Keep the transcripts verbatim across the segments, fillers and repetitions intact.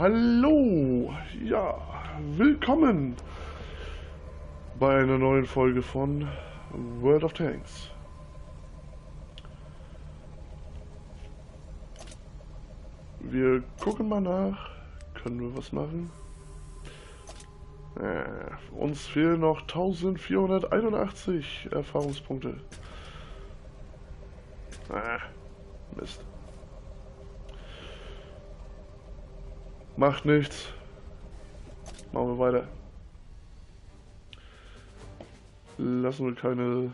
Hallo, ja, willkommen bei einer neuen Folge von World of Tanks. Wir gucken mal nach, können wir was machen? Äh, uns fehlen noch vierzehnhunderteinundachtzig Erfahrungspunkte. Ah, Mist. Macht nichts. Machen wir weiter. Lassen wir keine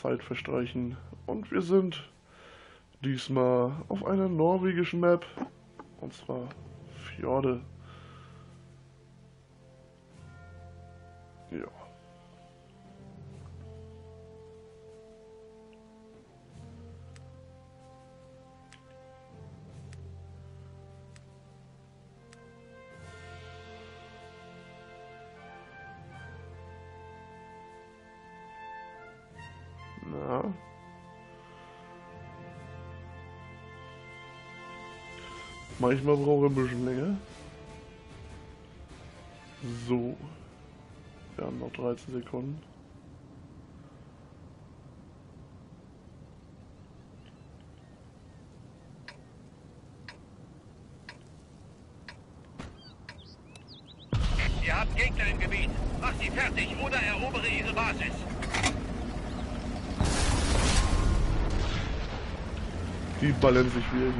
Zeit verstreichen. Und wir sind diesmal auf einer norwegischen Map. Und zwar Fjorde. Ja. Na. Manchmal brauche ich ein bisschen länger. So. Wir haben noch dreizehn Sekunden. Ihr habt Gegner im Gebiet. Macht sie fertig oder erobere ihre Basis. Die ballern sich wieder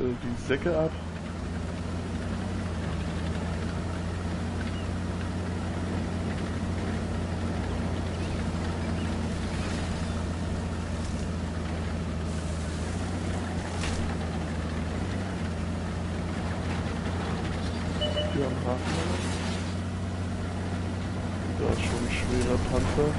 die Säcke ab. Hier am Hafen. Da ist schon ein schwerer Panzer.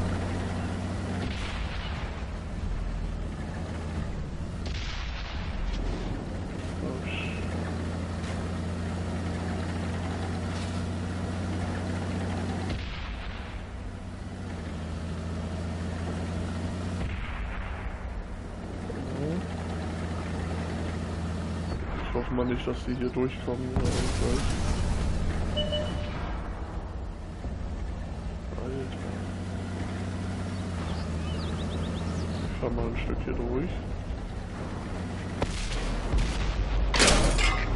Ich hoffe mal nicht, dass die hier durchkommen. Ich fahr mal ein Stück hier durch.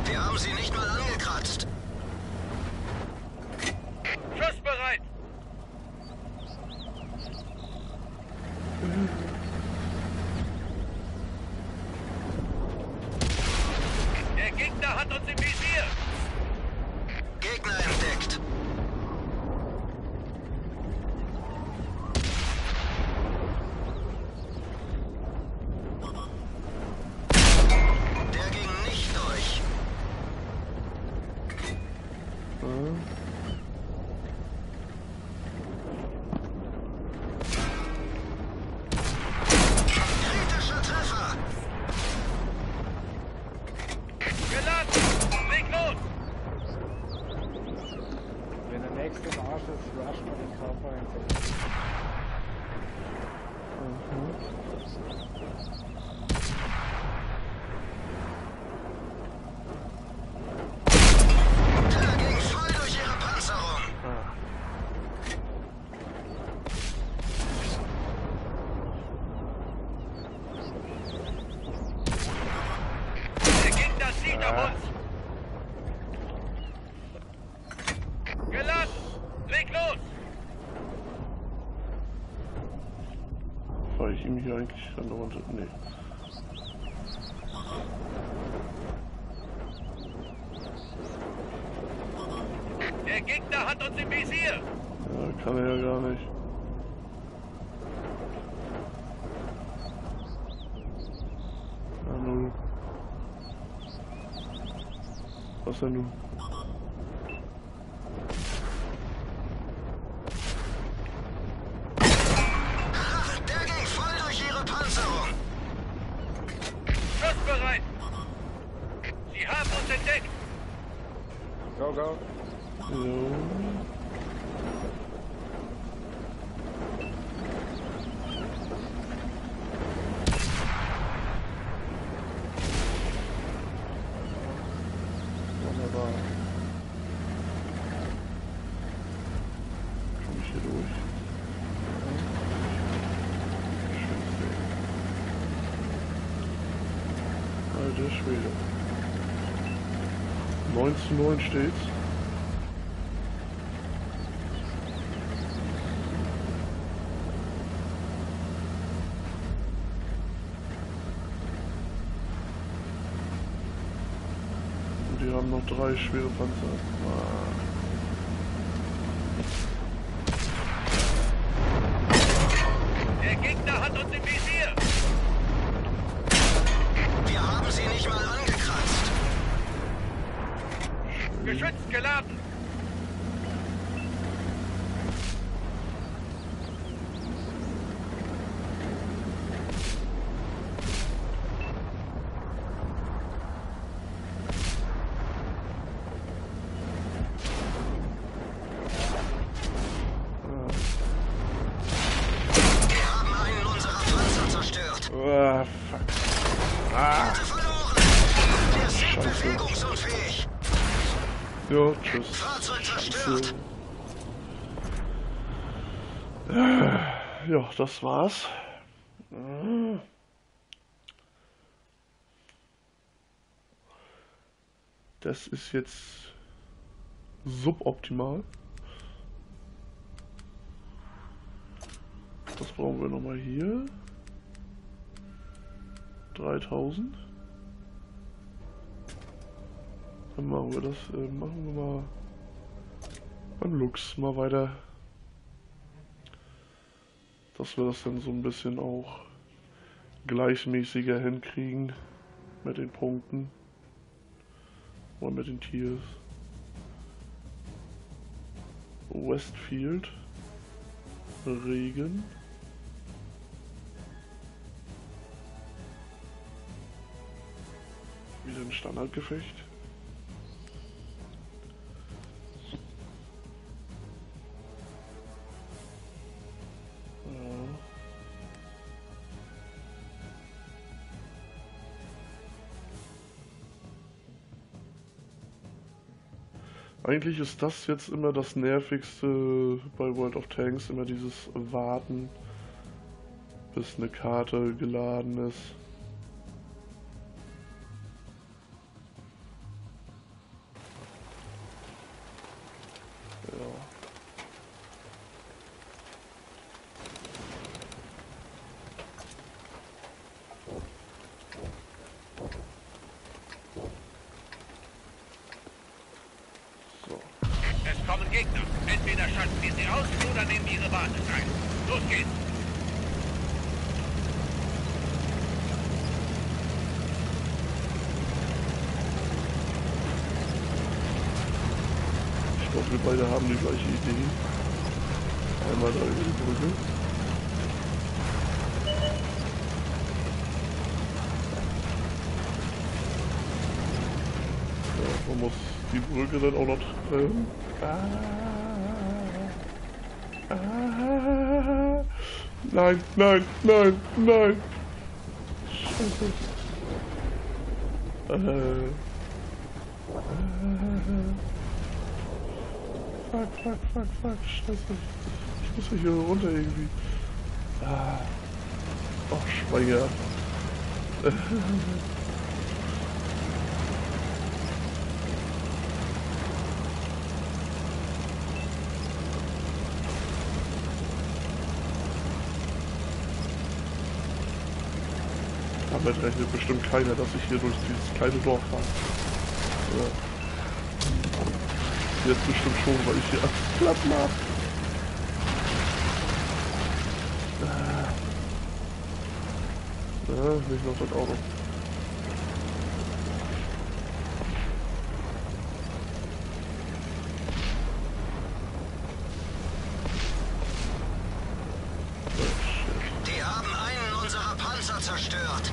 Wir haben sie nicht mal angekratzt. Schussbereit! Der Gegner hat uns im Visier! Gegner entdeckt! Fahre ich ihm hier eigentlich dann runter? Nee. Der Gegner hat uns im Visier! Ja, kann er ja gar nicht. Hallo. Was denn nun? Go, go. So. Wunderbar. Alter Schwede. neun zu neun steht's. Und die haben noch drei schwere Panzer. Ah. Jo, tschüss. Fahrzeug zerstört. Ja, das war's. Das ist jetzt suboptimal. Das brauchen wir nochmal hier. dreitausend. Dann machen wir das, äh, machen wir mal beim Lux mal weiter. Dass wir das dann so ein bisschen auch gleichmäßiger hinkriegen mit den Punkten und mit den Tiers. Westfield, Regen. Wieder ein Standardgefecht. Eigentlich ist das jetzt immer das Nervigste bei World of Tanks, immer dieses Warten, bis eine Karte geladen ist. Wir beide haben die gleiche Idee. Einmal da über die Brücke. Ja, man muss die Brücke dann auch noch treffen. Ah, ah, nein, nein, nein, nein. Scheiße. Äh. Fuck, fuck, fuck, fuck, scheiße. Ich muss mich hier runter irgendwie. Ah. Och, Schweiger. Damit rechnet bestimmt keiner, dass ich hier durch dieses kleine Dorf fahre. Ja. Jetzt bestimmt schon, weil ich hier alles platt mache. Ja, nicht noch das Auto. Die haben einen unserer Panzer zerstört.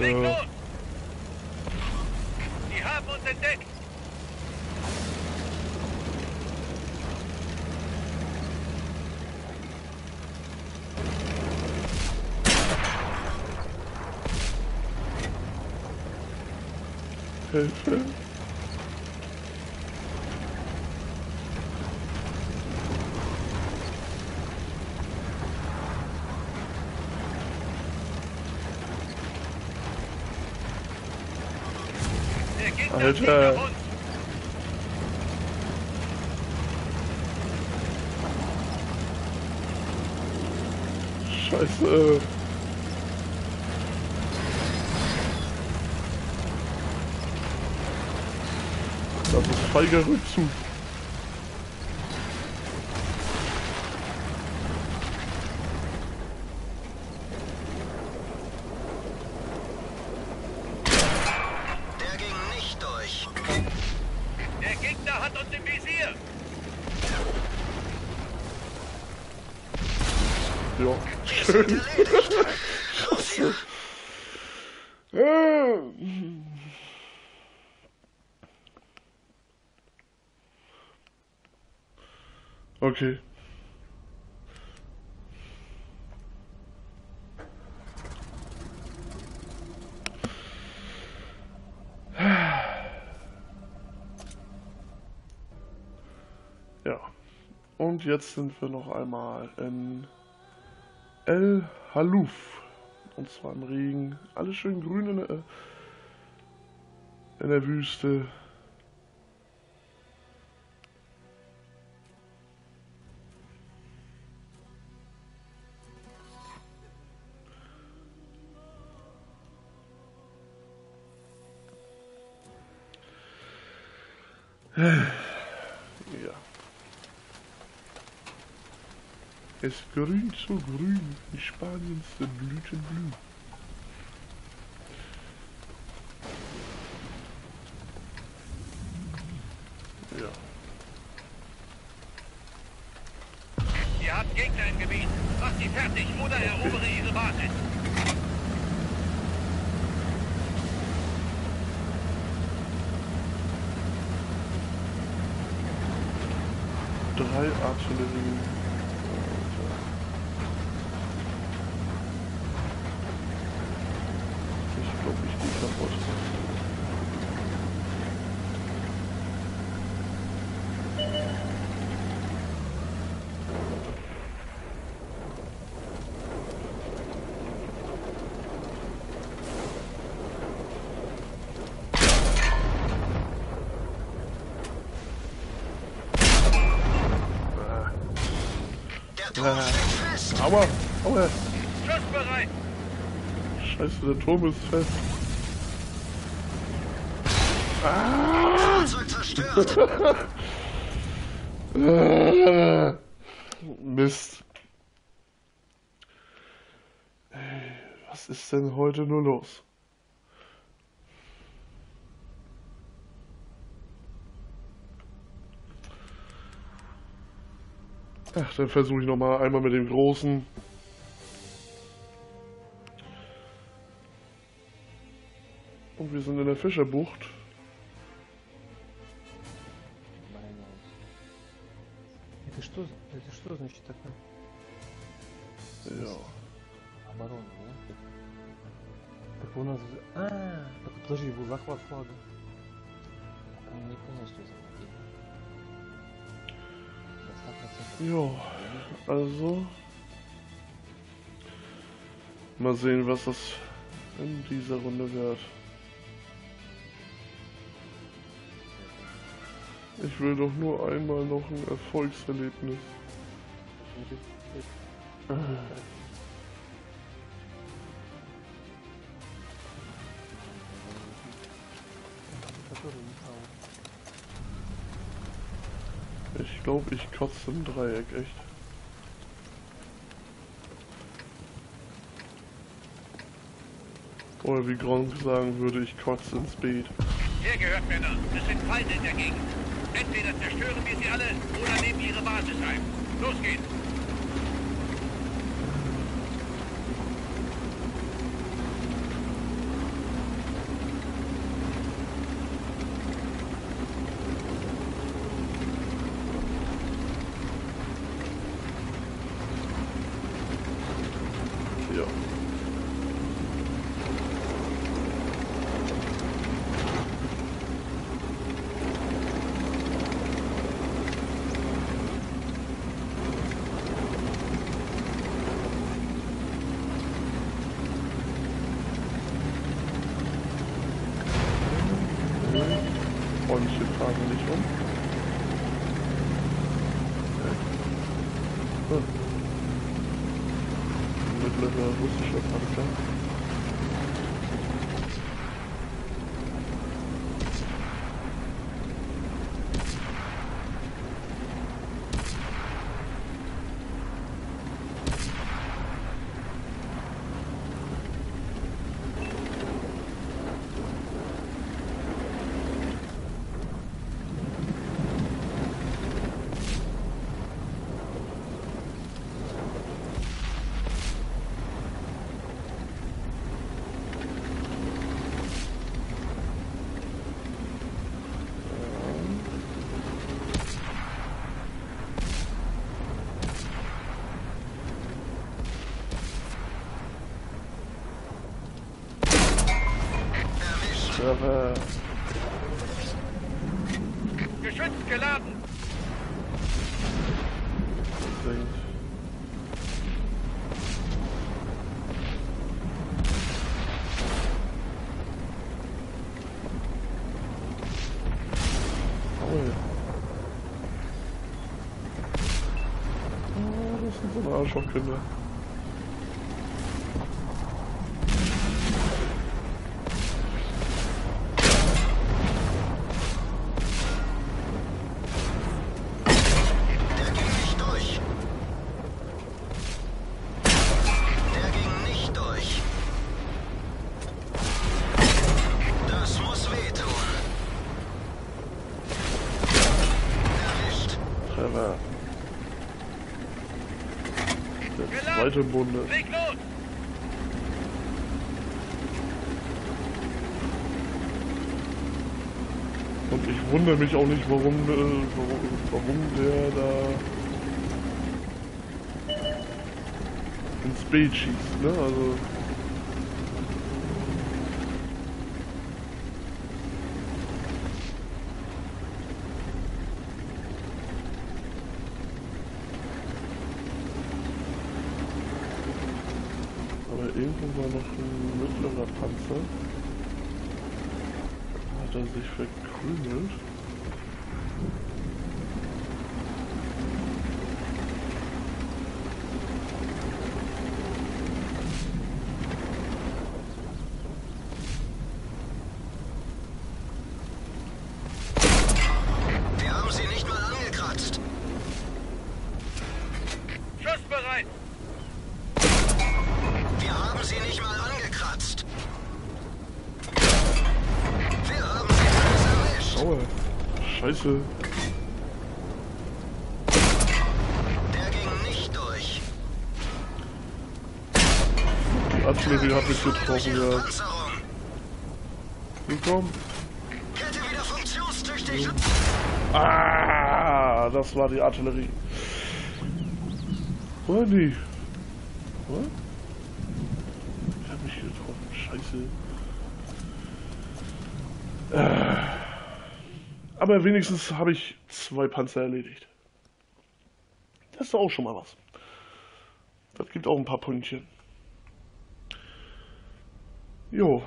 Äh. Sie haben uns entdeckt. Hilfe. Alter. Scheiße. Das ist feiger Rückzug. Okay. Ja. Und jetzt sind wir noch einmal in El Haluf. Und zwar im Regen. Alles schön grün in der, in der Wüste. Ja. Es grünt so grün, in Spaniens Blüten blühen. Ja. Ihr habt Gegner im Gebiet. Macht sie fertig oder erobere ihre Basis. Drei Artillerien. Ich glaube, ich gehe kaputt. Aua! Aua! Schussbereit! Scheiße, der Turm ist fest. Ah! Zerstört. ah, Mist. Was ist denn heute nur los? Ach, dann versuche ich nochmal einmal mit dem Großen. Und wir sind in der Fischerbucht. Ja. Jo, also mal sehen, was das in dieser Runde wird. Ich will doch nur einmal noch ein Erfolgserlebnis. Ich glaube, ich kotze im Dreieck, echt. Oder wie Gronkh sagen würde, ich kotze ins Beet. Hier gehört Männer, es sind Feinde in der Gegend. Entweder zerstören wir sie alle oder nehmen ihre Basis ein. Los geht's! freue mich jetzt gerade nicht um. Hm. Mittlerweile wusste ich das, alles klar. Geschützt geladen! Oh, das sind so eine Arschlochkinder. Zweite Bunde. Und ich wundere mich auch nicht, warum, äh, warum, warum der da ins Bild schießt, ne? Also. Irgendwo war noch ein mittlerer Panzer. Hat er sich verkrümelt? Wir haben sie nicht mal angekratzt. Schuss bereit! Sie nicht mal angekratzt. Wir haben sie alles erwischt. Aua. Scheiße. Der ging nicht durch. Die Artillerie hat mich getroffen, ja. Willkommen. Kette wieder funktionstüchtig. Ah, das war die Artillerie. Oder nicht? What? Aber wenigstens habe ich zwei Panzer erledigt. Das ist auch schon mal was. Das gibt auch ein paar Pünktchen. Jo.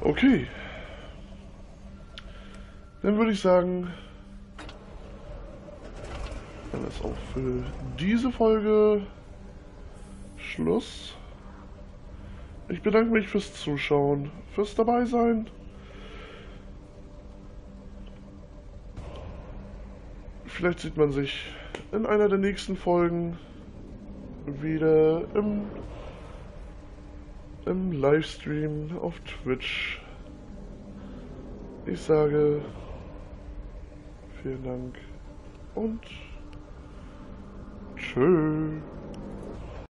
Okay. Dann würde ich sagen, dann ist auch für diese Folge Schluss. Ich bedanke mich fürs Zuschauen, fürs Dabeisein, vielleicht sieht man sich in einer der nächsten Folgen wieder im, im Livestream auf Twitch. Ich sage vielen Dank und tschö.